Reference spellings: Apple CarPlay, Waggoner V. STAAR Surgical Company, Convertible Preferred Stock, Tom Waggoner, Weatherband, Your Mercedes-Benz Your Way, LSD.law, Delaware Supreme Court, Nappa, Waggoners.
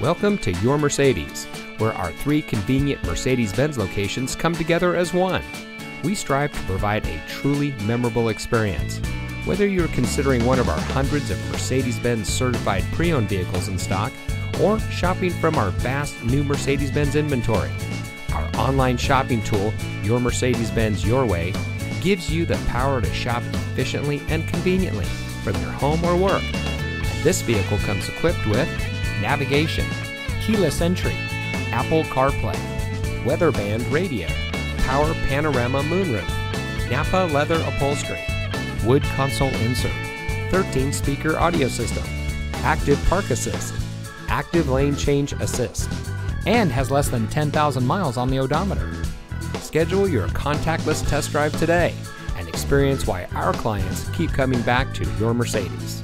Welcome to Your Mercedes, where our three convenient Mercedes-Benz locations come together as one. We strive to provide a truly memorable experience. Whether you're considering one of our hundreds of Mercedes-Benz certified pre-owned vehicles in stock, or shopping from our vast new Mercedes-Benz inventory, our online shopping tool, Your Mercedes-Benz Your Way, gives you the power to shop efficiently and conveniently from your home or work. And this vehicle comes equipped with navigation, keyless entry, Apple CarPlay, Weatherband radio, power panorama moonroof, Nappa leather upholstery, wood console insert, 13-speaker audio system, active park assist, active lane change assist, and has less than 10,000 miles on the odometer. Schedule your contactless test drive today and experience why our clients keep coming back to Your Mercedes.